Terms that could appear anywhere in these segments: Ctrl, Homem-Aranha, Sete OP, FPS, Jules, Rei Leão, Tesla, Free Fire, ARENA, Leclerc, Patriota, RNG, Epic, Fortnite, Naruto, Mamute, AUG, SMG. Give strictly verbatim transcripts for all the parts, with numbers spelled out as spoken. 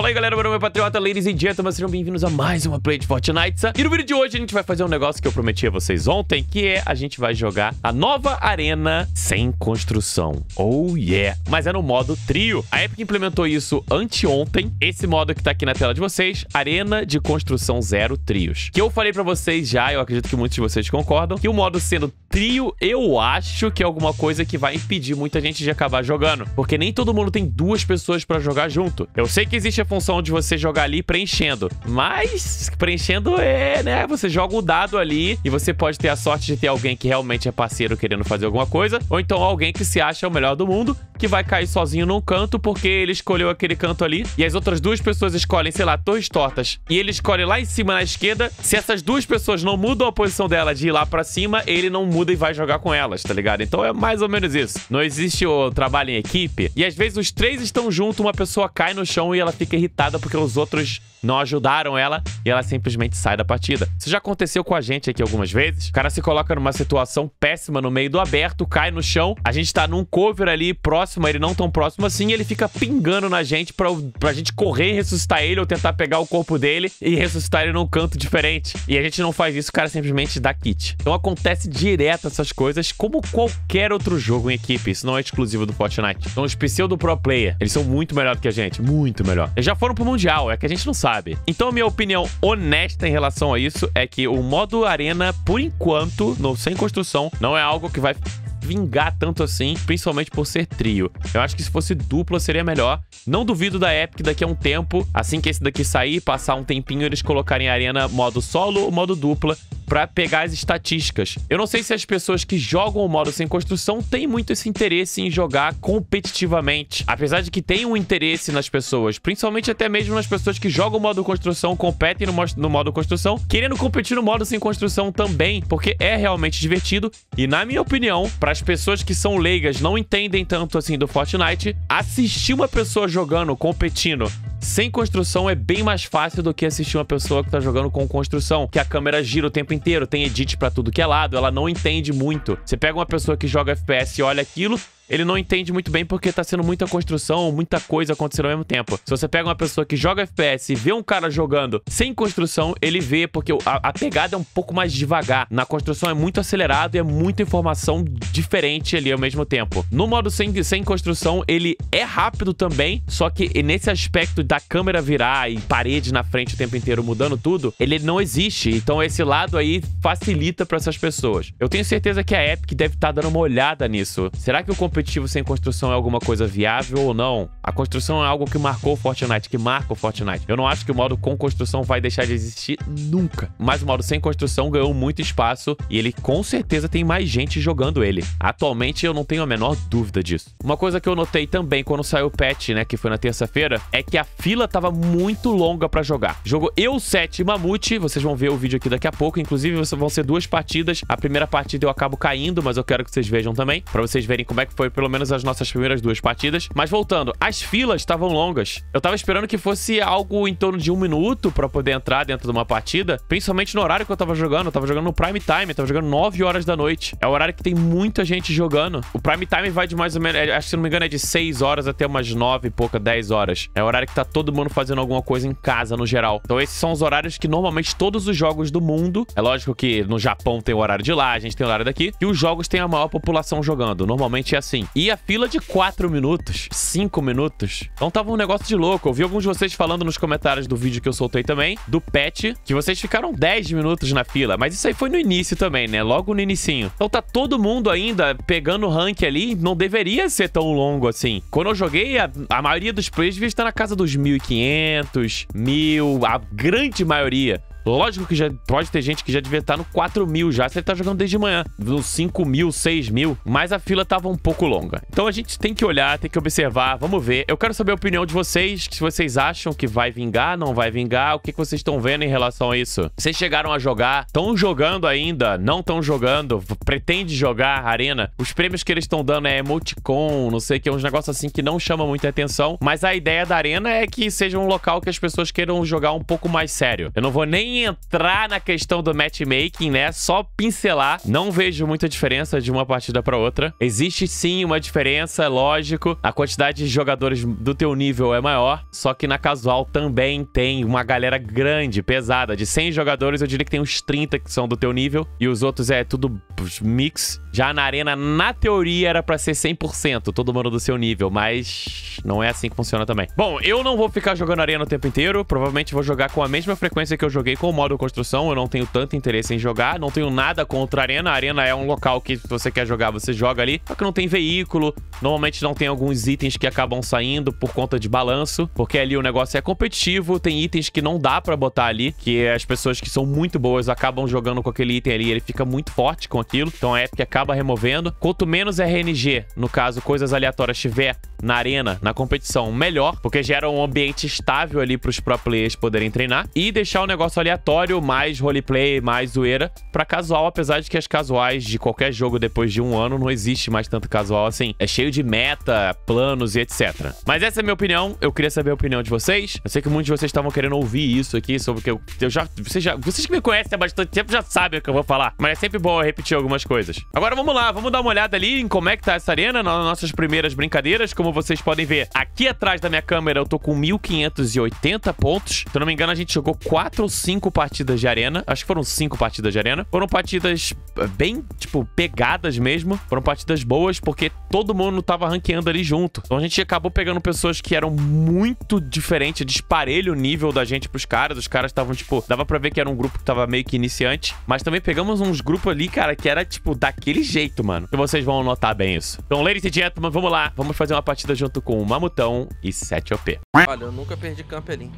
Fala aí, galera, meu nome é Patriota, ladies and gentlemen, sejam bem-vindos a mais uma play de Fortnite. E no vídeo de hoje a gente vai fazer um negócio que eu prometi a vocês ontem, que é a gente vai jogar a nova arena sem construção. Oh yeah! Mas é no modo trio. A Epic implementou isso anteontem, esse modo que tá aqui na tela de vocês, arena de construção zero trios. Que eu falei pra vocês já, eu acredito que muitos de vocês concordam, que o modo sendo trio, eu acho que é alguma coisa que vai impedir muita gente de acabar jogando, porque nem todo mundo tem duas pessoas pra jogar junto. Eu sei que existe a função de você jogar ali preenchendo, mas preenchendo é, né, você joga um dado ali e você pode ter a sorte de ter alguém que realmente é parceiro querendo fazer alguma coisa, ou então alguém que se acha o melhor do mundo, que vai cair sozinho num canto porque ele escolheu aquele canto ali, e as outras duas pessoas escolhem, sei lá, torres tortas, e ele escolhe lá em cima na esquerda. Se essas duas pessoas não mudam a posição dela de ir lá pra cima, ele não muda e vai jogar com elas, tá ligado? Então é mais ou menos isso. Não existe o trabalho em equipe, e às vezes os três estão juntos, uma pessoa cai no chão e ela fica irritada porque os outros não ajudaram ela e ela simplesmente sai da partida. Isso já aconteceu com a gente aqui algumas vezes. O cara se coloca numa situação péssima no meio do aberto, cai no chão, a gente tá num cover ali próximo, ele não tão próximo assim, e ele fica pingando na gente pra, pra gente correr e ressuscitar ele, ou tentar pegar o corpo dele e ressuscitar ele num canto diferente. E a gente não faz isso, o cara simplesmente dá kit. Então acontece direto essas coisas, como qualquer outro jogo em equipe. Isso não é exclusivo do Fortnite. Então os pseudo pro player, eles são muito melhor do que a gente, muito melhor. Eles já foram pro Mundial, é que a gente não sabe. Então a minha opinião honesta em relação a isso é que o modo arena, por enquanto, no, sem construção, não é algo que vai vingar tanto assim, principalmente por ser trio. Eu acho que se fosse dupla seria melhor. Não duvido da Epic daqui a um tempo, assim que esse daqui sair, passar um tempinho, eles colocarem arena modo solo ou modo dupla, pra pegar as estatísticas. Eu não sei se as pessoas que jogam o modo sem construção têm muito esse interesse em jogar competitivamente. Apesar de que tem um interesse nas pessoas, principalmente até mesmo nas pessoas que jogam o modo construção, competem no, no modo construção, querendo competir no modo sem construção também, porque é realmente divertido. E na minha opinião, para as pessoas que são leigas, não entendem tanto assim do Fortnite, assistir uma pessoa jogando, competindo, sem construção é bem mais fácil do que assistir uma pessoa que tá jogando com construção, que a câmera gira o tempo inteiro, tem edit pra tudo que é lado, ela não entende muito. Você pega uma pessoa que joga F P S e olha aquilo, ele não entende muito bem porque tá sendo muita construção, muita coisa acontecendo ao mesmo tempo. Se você pega uma pessoa que joga F P S e vê um cara jogando sem construção, ele vê, porque a, a pegada é um pouco mais devagar. Na construção é muito acelerado e é muita informação diferente ali ao mesmo tempo. No modo sem, sem construção, ele é rápido também, só que nesse aspecto da câmera virar e parede na frente o tempo inteiro mudando tudo, ele não existe. Então esse lado aí facilita pra essas pessoas. Eu tenho certeza que a Epic deve estar dando uma olhada nisso. Será que o competidor sem construção é alguma coisa viável ou não? A construção é algo que marcou o Fortnite, que marca o Fortnite. Eu não acho que o modo com construção vai deixar de existir nunca, mas o modo sem construção ganhou muito espaço e ele com certeza tem mais gente jogando ele. Atualmente eu não tenho a menor dúvida disso. Uma coisa que eu notei também quando saiu o patch, né, que foi na terça-feira, é que a fila tava muito longa pra jogar. Jogou eu, Sete e Mamute, vocês vão ver o vídeo aqui daqui a pouco, inclusive vão ser duas partidas. A primeira partida eu acabo caindo, mas eu quero que vocês vejam também, pra vocês verem como é que foi pelo menos as nossas primeiras duas partidas. Mas voltando, as filas estavam longas. Eu tava esperando que fosse algo em torno de um minuto pra poder entrar dentro de uma partida, principalmente no horário que eu tava jogando. Eu tava jogando no prime time, eu tava jogando nove horas da noite. É o horário que tem muita gente jogando. O prime time vai de mais ou menos, acho que se não me engano é de seis horas até umas nove e pouca, dez horas. É o horário que tá todo mundo fazendo alguma coisa em casa, no geral. Então esses são os horários que normalmente todos os jogos do mundo, é lógico que no Japão tem o horário de lá, a gente tem o horário daqui, e os jogos têm a maior população jogando. Normalmente é assim. E a fila de quatro minutos, cinco minutos. Então tava um negócio de louco. Eu vi alguns de vocês falando nos comentários do vídeo que eu soltei também, do patch, que vocês ficaram dez minutos na fila. Mas isso aí foi no início também, né? Logo no inicinho. Então tá todo mundo ainda pegando o rank ali. Não deveria ser tão longo assim. Quando eu joguei, a, a maioria dos players devia estar na casa dos mil e quinhentos, mil, a grande maioria. Lógico que já pode ter gente que já devia estar no quatro mil já, se ele tá jogando desde manhã, no cinco mil, seis mil, mas a fila tava um pouco longa. Então a gente tem que olhar, tem que observar, vamos ver. Eu quero saber a opinião de vocês, se vocês acham que vai vingar, não vai vingar, o que, que vocês estão vendo em relação a isso? Vocês chegaram a jogar, estão jogando ainda, não estão jogando, pretende jogar arena? Os prêmios que eles estão dando é emoticon, não sei o que, é uns negócios assim que não chama muita atenção, mas a ideia da arena é que seja um local que as pessoas queiram jogar um pouco mais sério. Eu não vou nem sem entrar na questão do matchmaking, né? Só pincelar. Não vejo muita diferença de uma partida pra outra. Existe sim uma diferença, lógico. A quantidade de jogadores do teu nível é maior. Só que na casual também tem uma galera grande, pesada. De cem jogadores, eu diria que tem uns trinta que são do teu nível. E os outros é tudo mix. Já na arena, na teoria, era pra ser cem por cento. Todo mundo do seu nível. Mas não é assim que funciona também. Bom, eu não vou ficar jogando arena o tempo inteiro. Provavelmente vou jogar com a mesma frequência que eu joguei com o modo construção. Eu não tenho tanto interesse em jogar. Não tenho nada contra a arena. A arena é um local que, se você quer jogar, você joga ali. Só que não tem veículo. Normalmente não tem alguns itens que acabam saindo por conta de balanço. Porque ali o negócio é competitivo. Tem itens que não dá pra botar ali. Que as pessoas que são muito boas acabam jogando com aquele item ali. Ele fica muito forte com aquilo. Então a Epic acaba removendo. Quanto menos R N G, no caso, coisas aleatórias, tiver na arena, na competição, melhor. Porque gera um ambiente estável ali pros pro players poderem treinar. E deixar o negócio aleatório, mais roleplay, mais zoeira, pra casual. Apesar de que as casuais de qualquer jogo depois de um ano não existe mais tanto casual assim. É cheio de meta, planos e etcétera. Mas essa é a minha opinião. Eu queria saber a opinião de vocês. Eu sei que muitos de vocês estavam querendo ouvir isso aqui, sobre o que eu, eu já, vocês já... Vocês que me conhecem há bastante tempo já sabem o que eu vou falar. Mas é sempre bom eu repetir algumas coisas. Agora vamos lá, vamos dar uma olhada ali em como é que tá essa arena, nas nossas primeiras brincadeiras. Como vocês podem ver, aqui atrás da minha câmera eu tô com mil quinhentos e oitenta pontos. Se eu não me engano, a gente jogou quatro ou cinco partidas de arena. Acho que foram cinco partidas de arena. Foram partidas bem, tipo, pegadas mesmo. Foram partidas boas, porque todo mundo tava ranqueando ali junto. Então a gente acabou pegando pessoas que eram muito diferentes, disparelho o nível da gente pros caras. Os caras estavam, tipo, dava pra ver que era um grupo que tava meio que iniciante. Mas também pegamos uns grupos ali, cara, que era, tipo, daquele jeito, mano. E vocês vão notar bem isso. Então, ladies and gentlemen, vamos lá. Vamos fazer uma partida junto com o Mamutão e Sete O P. Olha, eu nunca perdi campelim.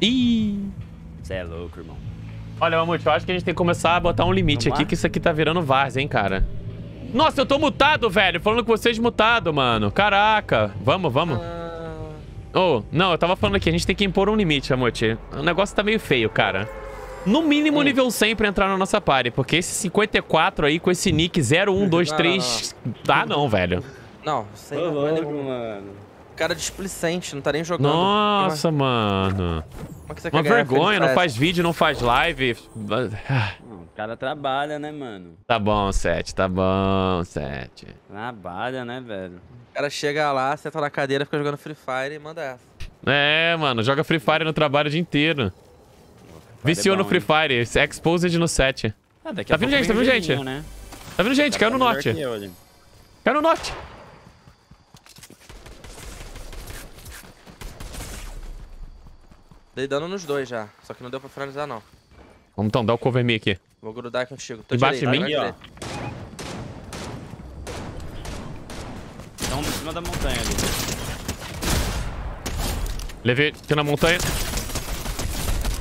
Ih! Você é louco, irmão. Olha, Mamute, eu acho que a gente tem que começar a botar um limite vamos aqui, lá? Que isso aqui tá virando várzea, hein, cara. Nossa, eu tô mutado, velho. Falando com vocês mutado, mano. Caraca. Vamos, vamos. Ah... Oh, não, eu tava falando aqui. A gente tem que impor um limite, Mamute. O negócio tá meio feio, cara. No mínimo, hum. nível cem pra entrar na nossa party. Porque esse cinquenta e quatro aí, com esse nick zero um dois três... Tá, não, velho. Não, sem tô louco, mano. Cara displicente, não tá nem jogando. Nossa, Mas... mano. Como é que você Uma vergonha, não faz vídeo, não faz live. Não, o cara trabalha, né, mano? Tá bom, Sete, tá bom, Sete. Trabalha, né, velho? O cara chega lá, senta na cadeira, fica jogando Free Fire e manda essa. É, mano, joga Free Fire no trabalho o dia inteiro. Viciou é bom, no Free Fire, hein? Exposed no Sete. Ah, daqui tá vindo gente, tá vindo gente. Né? Tá vindo gente, tá caiu no norte. Eu, caiu no norte. Dei dano nos dois já, só que não deu pra finalizar, não. Vamos então, dá o cover me aqui. Vou grudar contigo. Tô embaixo de mim? Dá um em cima da montanha ali. Levei aqui na montanha.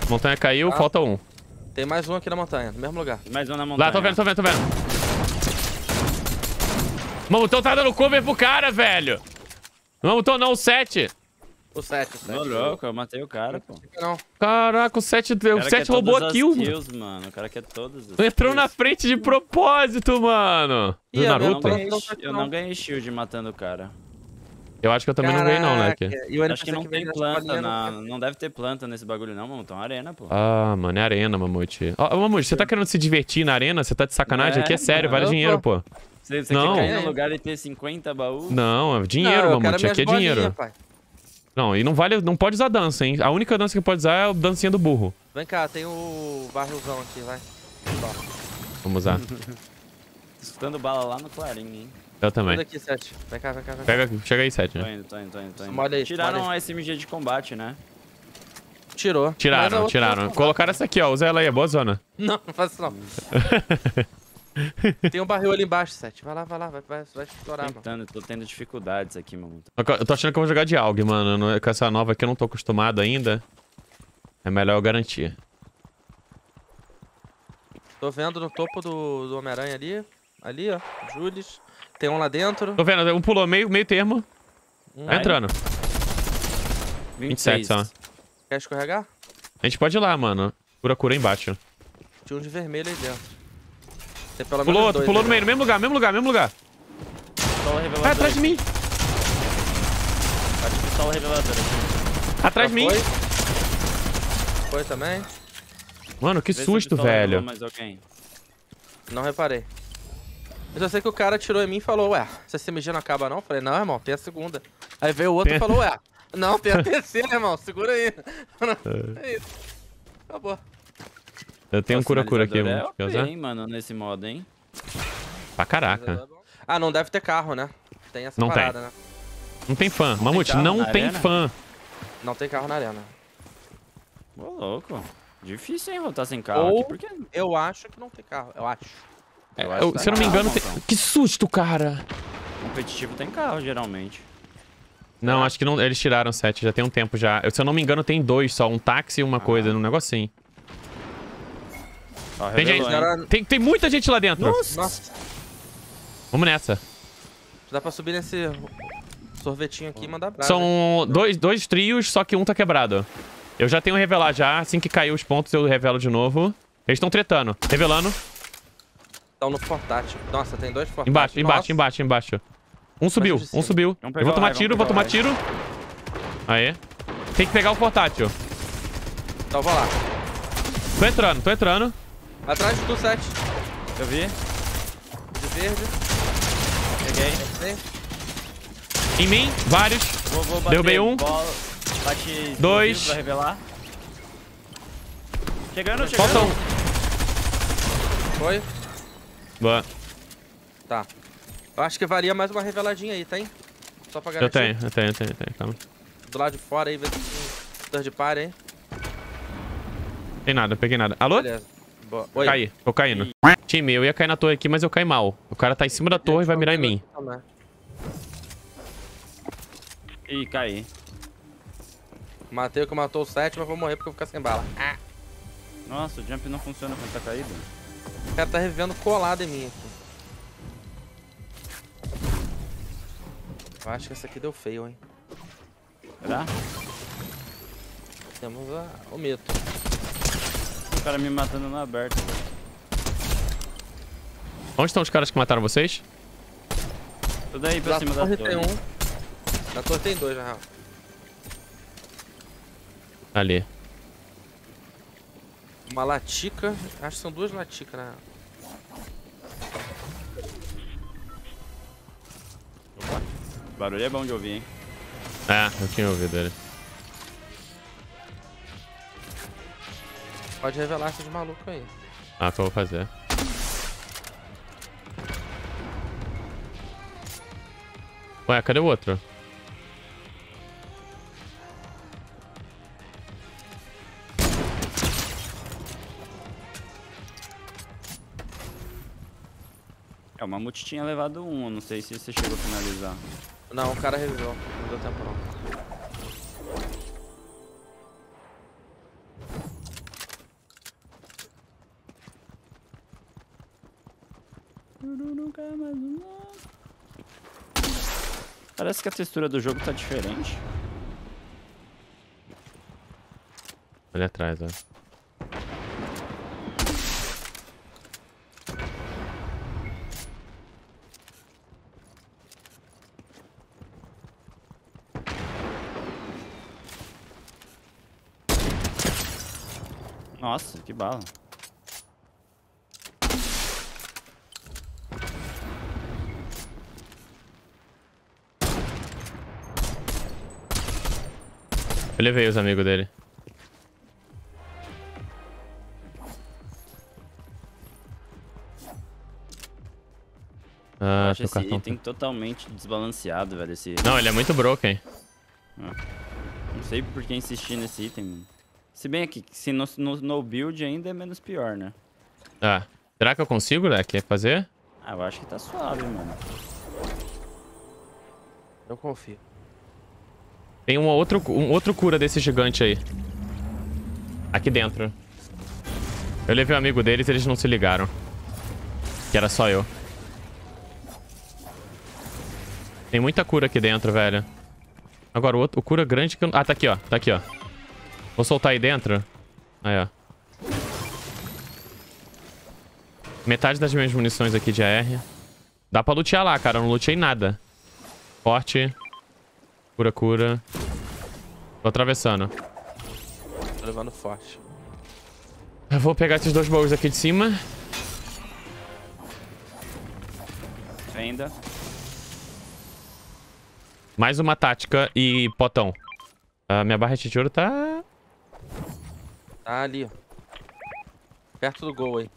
Montanha caiu, ah, falta um. Tem mais um aqui na montanha, no mesmo lugar. Tem mais um na montanha. Lá, tô vendo, tô vendo, tô vendo. Mamutão tá dando cover pro cara, velho. Mamutão não, o sete. O sete, o sete. Não, louco, eu matei o cara, pô. Não. Caraca, o sete, o sete roubou a kill, kills, mano. O cara quer todas as Entrou kills. na frente de propósito, mano. Do Naruto. Eu não, ganhei, eu não ganhei shield matando o cara. Eu acho que eu também Caraca. não ganhei, não, né? Eu acho que não tem planta, na... não deve ter planta nesse bagulho, não, mano. Então, arena, pô. Ah, mano, é arena, Mamute. Ó, oh, Mamute, você tá querendo se divertir na arena? Você tá de sacanagem? É, aqui é sério, mano, vale dinheiro, pô. Você, você não. quer cair no lugar e ter cinquenta baús? Não, é dinheiro, não, Mamute. Aqui é bolinha, dinheiro. Pai. Não, e não vale, não pode usar dança, hein? A única dança que pode usar é a dancinha do burro. Vem cá, tem o barrilzão aqui, vai. Tá. Vamos usar. Escutando bala lá no clarinho, hein? Eu também. Vem aqui, Sete. Vem cá, vem cá, vem cá. Pega, chega aí, Sete. Tô indo, tô indo, tô indo, tô indo. Aí, tiraram a S M G de combate, né? Tirou. Tiraram, tiraram. Colocaram essa aqui, ó. Usa ela aí, é boa zona. Não, não faz isso não. Tem um barril ali embaixo, Sete. Vai lá, vai lá, vai, vai, vai explorar, tô tentando, mano. Tô tendo dificuldades aqui, mano. Eu tô achando que eu vou jogar de AUG, mano. Com essa nova aqui eu não tô acostumado ainda. É melhor eu garantir. Tô vendo no topo do, do Homem-Aranha ali. Ali, ó. Jules. Tem um lá dentro. Tô vendo, um pulou meio, meio termo. Hum. Tá entrando. vinte e sete, só. Quer escorregar? A gente pode ir lá, mano. Cura, cura aí embaixo. Tinha um de vermelho aí dentro. Pelo pulou outro, pulou no meio, no mesmo lugar, mesmo lugar, mesmo lugar. Ah, atrás de mim. Atrás de mim. Foi também. Mano, que susto, velho. Não reparei. Eu só sei que o cara tirou em mim e falou, ué, essa C M G não acaba não? Eu falei, não, irmão, tem a segunda. Aí veio o outro e falou, ué, não, tem a terceira, irmão, segura aí. É isso. Acabou. Eu tenho um cura-cura aqui, mano. É O P, hein, mano, nesse modo, hein? Pra caraca. Ah, não deve ter carro, né? Tem essa não parada, tem. né? Não tem fã. Não Mamute, tem não tem arena? fã. Não tem carro na arena. Ô, louco. Difícil, hein, voltar sem carro. Ou aqui, porque... eu acho que não tem carro. Eu acho. É, eu acho eu, tá se eu não me engano, tem... Que susto, cara. Competitivo tem carro, geralmente. Não, acho que não. Eles tiraram sete, já tem um tempo já. Eu, se eu não me engano, tem dois só. Um táxi e uma ah. coisa, um negocinho. Ah, tem, revelou, gente, cara... tem, tem muita gente lá dentro. Nossa. Nossa. Vamos nessa. Dá pra subir nesse sorvetinho aqui e mandar brasa. São dois, dois trios, só que um tá quebrado. Eu já tenho revelar já. Assim que caiu os pontos, eu revelo de novo. Eles estão tretando. Revelando. Estão no portátil. Nossa, tem dois portátil. Embaixo, embaixo, embaixo, embaixo. Um subiu, um subiu. Eu vou tomar tiro, vou tomar tiro. Aê. Tem que pegar o portátil. Então vou lá. Tô entrando, tô entrando. Atrás do sete. Eu vi. De verde. Peguei. Em mim, vários. Vou, vou bater. Derrubei um. Bola. Bate dois. Pra revelar. Chegando, chegando. Falta um. Foi. Boa. Tá. Eu acho que valia mais uma reveladinha aí, tem? Só pra garantir. Eu tenho, eu tenho, eu tenho, eu tenho. Calma. Do lado de fora aí, vê se tem third party aí. Tem nada, eu peguei nada. Alô? Beleza. Boa. Oi. Caí, tô caindo. E... Time, eu ia cair na torre aqui, mas eu caí mal. O cara tá em cima da torre e vai mirar em mim. Ih, caí. Matei o que matou o sete, mas vou morrer porque eu vou ficar sem bala. Ah. Nossa, o jump não funciona quando tá caído. O cara tá revivendo colado em mim aqui. Eu acho que essa aqui deu fail, hein. Será? Temos a... o mito. O cara me matando na aberta, velho. Onde estão os caras que mataram vocês? Tudo aí pra da cima da torre. Tem um. Na torre tem dois, na real. Ali. Uma latica. Acho que são duas laticas, né? Opa. O barulho é bom de ouvir, hein? Ah, eu tinha ouvido ele. Pode revelar esses malucos aí. Ah, que eu vou fazer. Ué, cadê o outro? É, o Mamute tinha levado um, não sei se você chegou a finalizar. Não, o cara revisou, não deu tempo não. Parece que a textura do jogo tá diferente. Olha atrás, ó. Nossa, que bala. Eu levei os amigos dele. Ah, eu acho esse cartão... item totalmente desbalanceado, velho. Esse... Não, ele é muito broken. Ah. Não sei por que insistir nesse item, mano. Se bem que se no, no, no build ainda é menos pior, né? Ah, será que eu consigo, Leclerc, fazer? Ah, eu acho que tá suave, mano. Eu confio. Tem um outro, um outro cura desse gigante aí. Aqui dentro. Eu levei o um amigo deles e eles não se ligaram. Que era só eu. Tem muita cura aqui dentro, velho. Agora o outro o cura grande que eu... Ah, tá aqui, ó. Tá aqui, ó. Vou soltar aí dentro. Aí, ó. Metade das minhas munições aqui de A R. Dá pra lutear lá, cara. Eu não lutei nada. Forte. Cura, cura. Tô atravessando. Tô levando forte. Eu vou pegar esses dois baús aqui de cima. Ainda. Mais uma tática e potão. A minha barra de ouro tá... Tá ali. Perto do gol aí.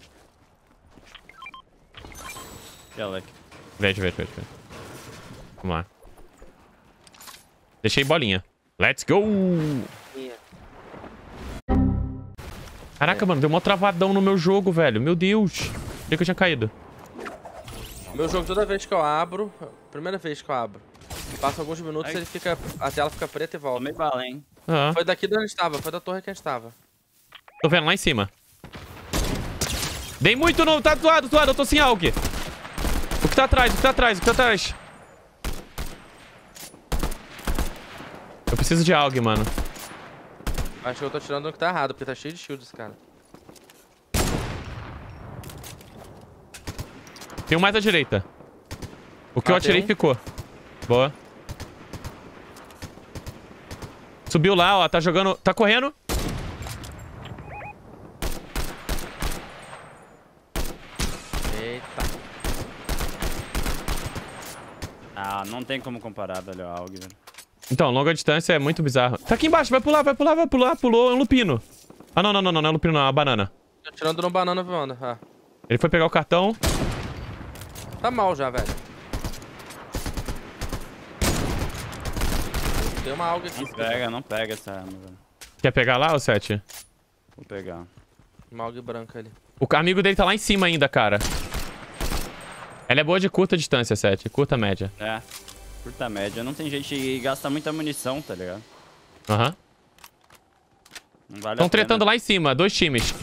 E Alec. Vete, vete, vete. Vamos lá. Deixei bolinha. Let's go! Yeah. Caraca, é. mano, deu mó travadão no meu jogo, velho. Meu Deus. Onde é que eu tinha caído? Meu jogo, toda vez que eu abro, primeira vez que eu abro, passa alguns minutos e ele fica, a tela fica preta e volta. Tomei bala, hein? Uhum. Foi daqui de onde a gente tava, foi da torre que a gente tava. Tô vendo, lá em cima. Dei muito não, tá do lado, do lado, eu tô sem algue. O que tá atrás, o que tá atrás, o que tá atrás. Eu preciso de algue, mano. Acho que eu tô tirando o que tá errado, porque tá cheio de shield esse cara. Tem um mais à direita. O que ah, eu atirei um. ficou. Boa. Subiu lá, ó. Tá jogando... Tá correndo. Eita. Ah, não tem como comparar, velho. Algo, velho. Então, longa distância é muito bizarro. Tá aqui embaixo. Vai pular, vai pular, vai pular. Pulou. É um lupino. Ah, não, não, não. Não, não é lupino, não. É uma banana. Tô tirando no banana, mano. Ah. Ele foi pegar o cartão. Tá mal já, velho. Tem uma alga aqui. Não pega, não pega essa arma, velho. Quer pegar lá, ô Sete? Vou pegar. Uma alga branca ali. O amigo dele tá lá em cima ainda, cara. Ela é boa de curta distância, Sete. Curta, média. É. Curta, média. Não tem jeito de gastar muita munição, tá ligado? Aham. Uhum. Não vale a pena. Estão tretando lá em cima. Dois times.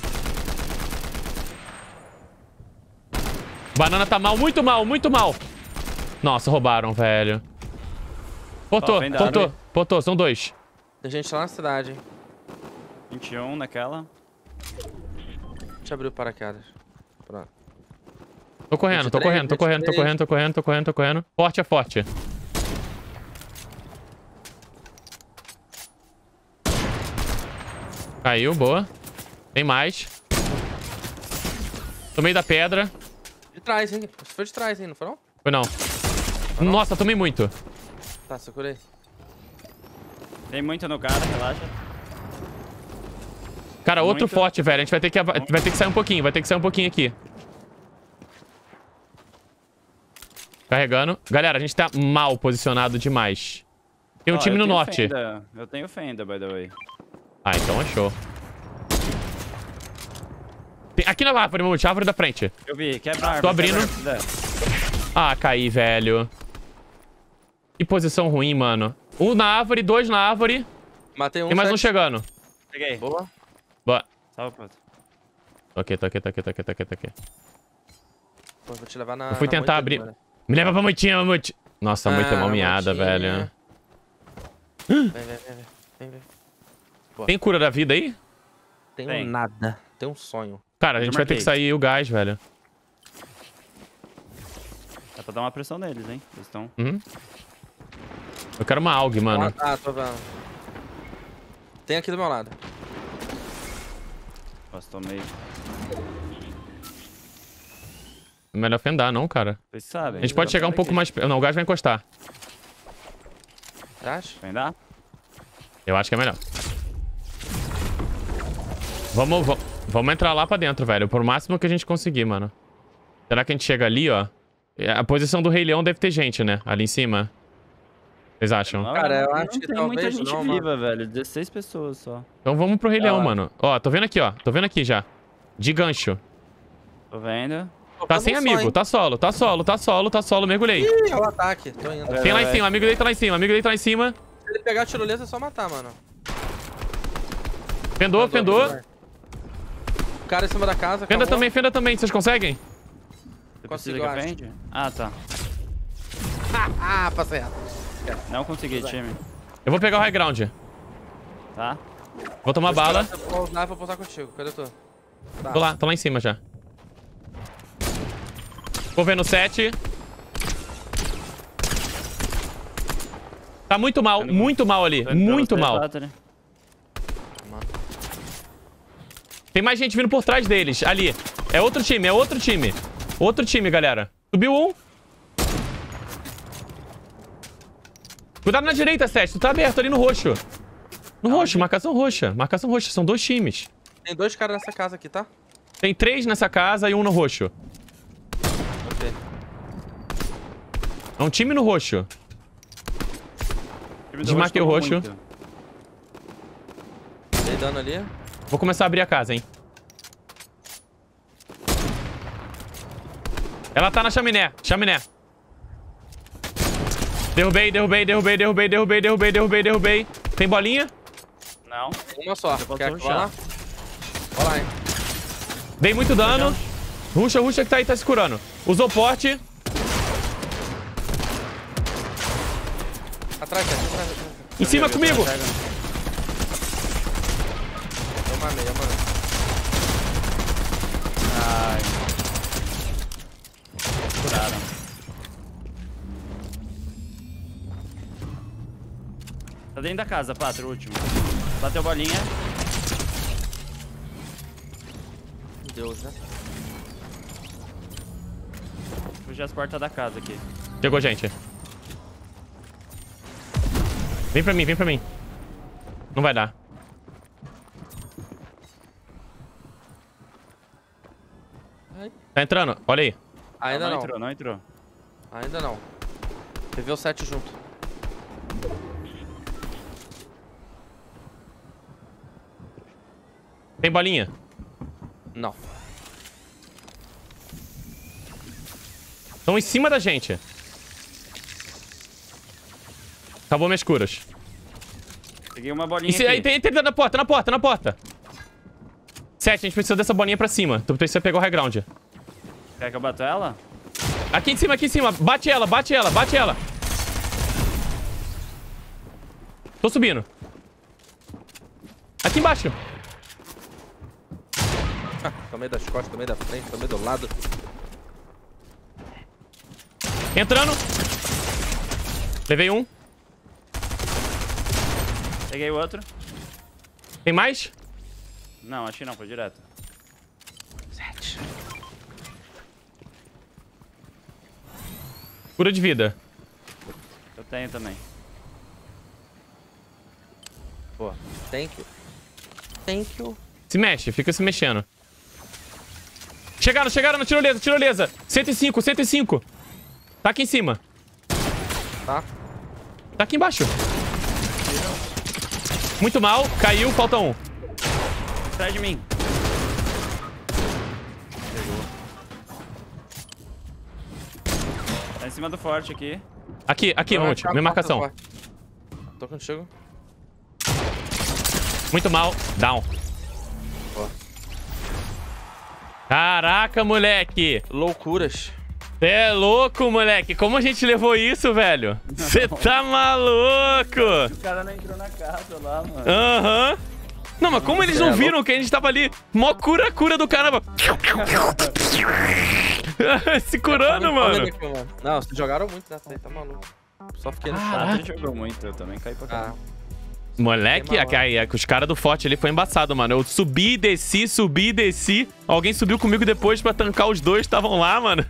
Banana tá mal, muito mal, muito mal. Nossa, roubaram, velho. Portou, oh, portou, portou, são dois. Tem gente lá na cidade, hein? vinte e um naquela. Deixa eu abrir o paraquedas. Pronto. Tô correndo, vinte e três, tô correndo, tô correndo, tô correndo, tô correndo, tô correndo, tô correndo. Forte é forte. Caiu, boa. Tem mais. Tomei da pedra. De trás, hein? Foi de trás, hein? Não foi não? Foi não. Foi não. Nossa, tomei muito. Tá, segurei. Tem muito no cara, relaxa. Cara, outro muito. forte, velho. A gente vai ter, que vai ter que sair um pouquinho. Vai ter que sair um pouquinho aqui. Carregando. Galera, a gente tá mal posicionado demais. Tem um oh, time no norte. Fenda. Eu tenho fenda, by the way. Ah, então achou. Aqui na árvore, Mamute, árvore da frente. Eu vi, quebra a árvore. Tô abrindo. Ah, caí, velho. Que posição ruim, mano. Um na árvore, dois na árvore. Matei um. Tem mais sete. um chegando. Peguei. Boa. Boa. Salve, pronto. Tô aqui, tô aqui, tô aqui, tô aqui, tô aqui, tô aqui. Pô, vou te levar na... Eu fui na tentar abrir. Agora. Me leva pra Muitinha, Mamute. Nossa, a ah, Muita é uma miada, velho. Vem, vem, vem, vem, vem. Boa. Tem cura da vida aí? Tem, Tem. nada. Tem um sonho. Cara, a gente vai ter que sair o gás, velho. Dá pra dar uma pressão neles, hein? Eles estão... Uhum. Eu quero uma A U G, mano. Ah, tô vendo. Tem aqui do meu lado. Nossa, tomei. Melhor fendar, não, cara. Vocês sabem. A gente pode chegar um pouco mais... Não, o gás vai encostar. Acho. Fendar? Eu acho que é melhor. Vamos... vamos... Vamos entrar lá pra dentro, velho. Por máximo que a gente conseguir, mano. Será que a gente chega ali, ó? A posição do Rei Leão deve ter gente, né? Ali em cima. Vocês acham? Cara, eu acho que tem muita gente viva, velho. dezesseis pessoas só. Então vamos pro Rei Leão, mano. Ó, tô vendo aqui, ó. Tô vendo aqui já. De gancho. Tô vendo. Tá sem amigo. Tá solo, tá solo, tá solo, tá solo. Mergulhei. Ih, é o ataque. Tô indo. Tem lá em cima. Amigo dele tá lá em cima. Amigo dele tá lá em cima. Se ele pegar a tirolesa, é só matar, mano. Fendou, fendou. Cara em cima da casa. Fenda acabou. também, fenda também. Vocês conseguem? Você Conseguiu, que vende? Ah, tá. Ah, passei errado. Não consegui, time. Eu vou pegar o high ground. Tá. Vou tomar vou bala. Tirar, vou usar, vou pousar contigo. Cadê tu? Tá. Tô lá, tô lá em cima já. Vou ver no sete. Tá muito mal, muito mal ali. Muito mal. Tem Tem mais gente vindo por trás deles. Ali. É outro time, é outro time. Outro time, galera. Subiu um. Cuidado na direita, Sete. Tu tá aberto ali no roxo. No roxo, marcação roxa. Marcação roxa. São dois times. Tem dois caras nessa casa aqui, tá? Tem três nessa casa e um no roxo. Ok. É um time no roxo. Desmarquei o roxo. Dei dano ali. Vou começar a abrir a casa, hein? Ela tá na chaminé. Chaminé. Derrubei, derrubei, derrubei, derrubei, derrubei, derrubei, derrubei, derrubei. Tem bolinha? Não. Uma só. Quer colar? Colar, hein? Dei muito dano. Ruxa, ruxa que tá aí, tá se curando. Usou porte. Atrás, atrás, atrás. Em cima comigo. Toma meia, mano. Ai. Curaram. Tá dentro da casa, Patro, o último. Bateu bolinha. Meu Deus, né? Fugir as portas da casa aqui. Chegou, gente. Vem pra mim, vem pra mim. Não vai dar. Tá entrando, olha aí. Ainda não. Não entrou, não entrou. Ainda não. Teve o sete junto. Tem bolinha? Não. Estão em cima da gente. Acabou minhas curas. Peguei uma bolinha se, aqui. Aí, tem, tem na porta, na porta, na porta. Sete, a gente precisa dessa bolinha pra cima. Tu precisa pegar o high ground. Quer que eu bato ela? Aqui em cima, aqui em cima. Bate ela, bate ela, bate ela. Tô subindo. Aqui embaixo. Ah, tomei das costas, tomei da frente, tomei do lado. Entrando. Levei um. Peguei o outro. Tem mais? Não, acho que não, foi direto. Sete. Cura de vida. Eu tenho também. Pô, thank you. Thank you. Se mexe, fica se mexendo. Chegaram, chegaram na tirolesa, tirolesa. cento e cinco, cento e cinco. Tá aqui em cima. Tá. Tá aqui embaixo. Muito mal, caiu, falta um. Atrás de mim. Pegou. Tá em cima do forte aqui. Aqui, aqui, Mamute, minha marcação. Tô contigo. Muito mal, down. Boa. Caraca, moleque. Loucuras. Cê é louco, moleque. Como a gente levou isso, velho? Você tá maluco. O cara não entrou na casa lá, mano. Aham. Uhum. Não, mas como eles não viram que a gente tava ali? Mó cura, cura do caramba. Se curando, mano. Não, vocês jogaram muito nessa aí, tá maluco. Só fiquei no chat. Jogou muito, eu também caí pra cá. Moleque, os caras do forte ali foi embaçado, mano. Eu subi, desci, subi, desci. Alguém subiu comigo depois pra tancar os dois, estavam lá, mano.